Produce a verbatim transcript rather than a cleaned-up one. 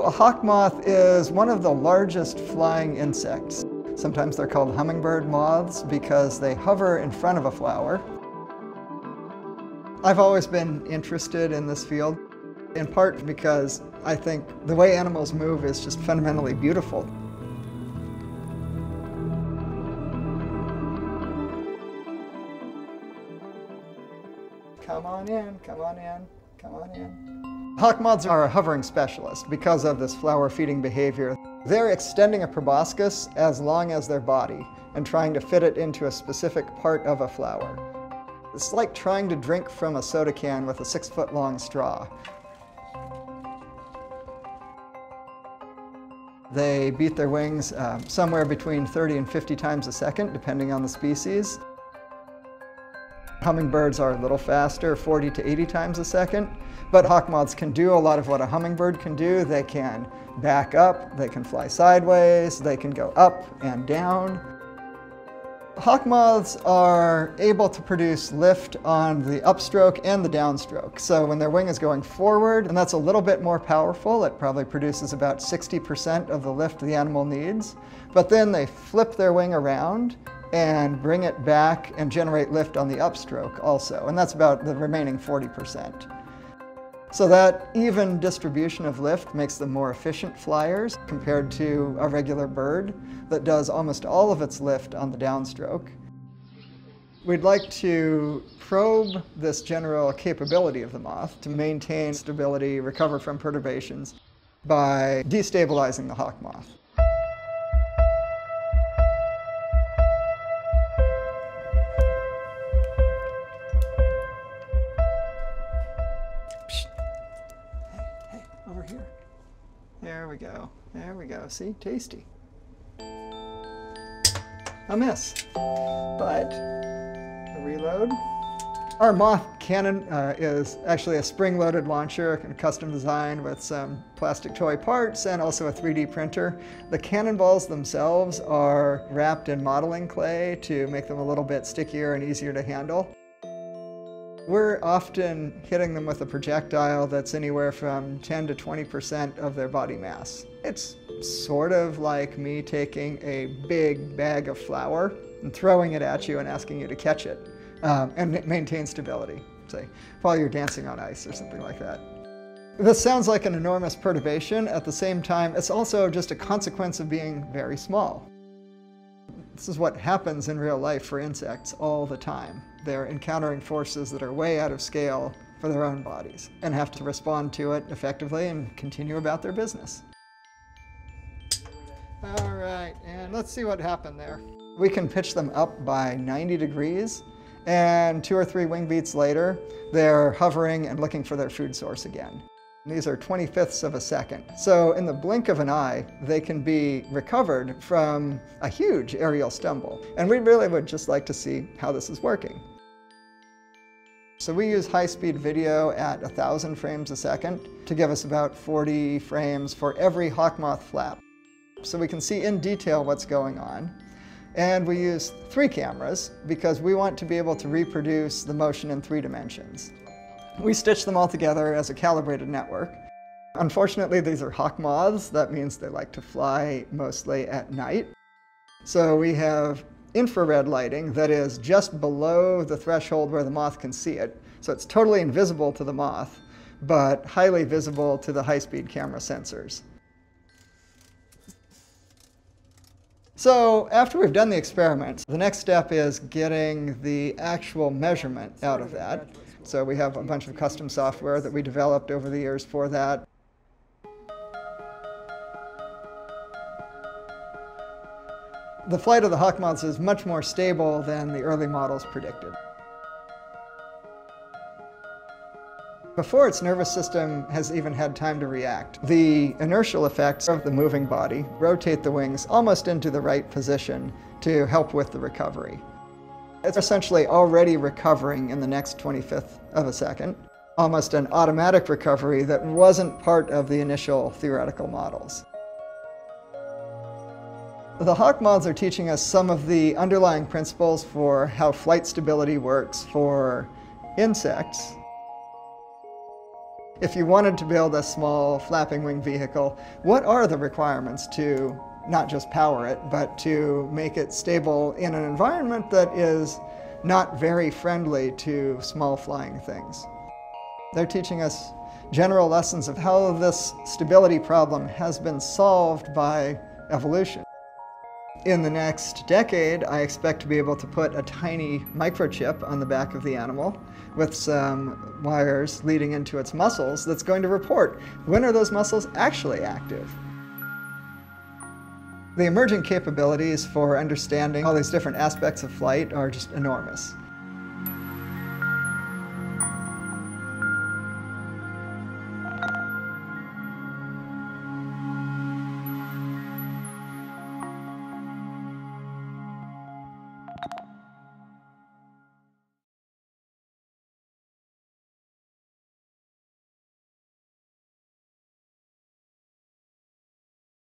A hawk moth is one of the largest flying insects. Sometimes they're called hummingbird moths because they hover in front of a flower. I've always been interested in this field, in part because I think the way animals move is just fundamentally beautiful. Come on in, come on in, come on in. Hawk moths are a hovering specialist because of this flower feeding behavior. They're extending a proboscis as long as their body and trying to fit it into a specific part of a flower. It's like trying to drink from a soda can with a six foot long straw. They beat their wings uh, somewhere between thirty and fifty times a second, depending on the species. Hummingbirds are a little faster, forty to eighty times a second, but hawk moths can do a lot of what a hummingbird can do. They can back up, they can fly sideways, they can go up and down. Hawk moths are able to produce lift on the upstroke and the downstroke. So when their wing is going forward, and that's a little bit more powerful, it probably produces about sixty percent of the lift the animal needs, but then they flip their wing around and bring it back and generate lift on the upstroke also, and that's about the remaining forty percent. So that even distribution of lift makes them more efficient flyers compared to a regular bird that does almost all of its lift on the downstroke. We'd like to probe this general capability of the moth to maintain stability, recover from perturbations, by destabilizing the hawk moth. Over here. There we go. There we go. See? Tasty. A miss. But a reload. Our moth cannon uh, is actually a spring-loaded launcher, custom designed with some plastic toy parts and also a three D printer. The cannonballs themselves are wrapped in modeling clay to make them a little bit stickier and easier to handle. We're often hitting them with a projectile that's anywhere from ten to twenty percent of their body mass. It's sort of like me taking a big bag of flour and throwing it at you and asking you to catch it um, and maintain stability, say, while you're dancing on ice or something like that. This sounds like an enormous perturbation. At the same time, it's also just a consequence of being very small. This is what happens in real life for insects all the time. They're encountering forces that are way out of scale for their own bodies and have to respond to it effectively and continue about their business. All right, and let's see what happened there. We can pitch them up by ninety degrees, and two or three wing beats later, they're hovering and looking for their food source again. These are twenty-fifths of a second. So in the blink of an eye, they can be recovered from a huge aerial stumble. And we really would just like to see how this is working. So we use high-speed video at one thousand frames a second to give us about forty frames for every hawk moth flap. So we can see in detail what's going on. And we use three cameras because we want to be able to reproduce the motion in three dimensions. We stitch them all together as a calibrated network. Unfortunately, these are hawk moths. That means they like to fly mostly at night. So we have infrared lighting that is just below the threshold where the moth can see it. So it's totally invisible to the moth, but highly visible to the high-speed camera sensors. So after we've done the experiment, the next step is getting the actual measurement out of that. So we have a bunch of custom software that we developed over the years for that. The flight of the hawk moths is much more stable than the early models predicted. Before its nervous system has even had time to react, the inertial effects of the moving body rotate the wings almost into the right position to help with the recovery. It's essentially already recovering in the next twenty-fifth of a second, almost an automatic recovery that wasn't part of the initial theoretical models. The hawk moths are teaching us some of the underlying principles for how flight stability works for insects. If you wanted to build a small flapping wing vehicle, what are the requirements to not just power it, but to make it stable in an environment that is not very friendly to small flying things? They're teaching us general lessons of how this stability problem has been solved by evolution. In the next decade, I expect to be able to put a tiny microchip on the back of the animal with some wires leading into its muscles that's going to report when are those muscles actually active. The emerging capabilities for understanding all these different aspects of flight are just enormous.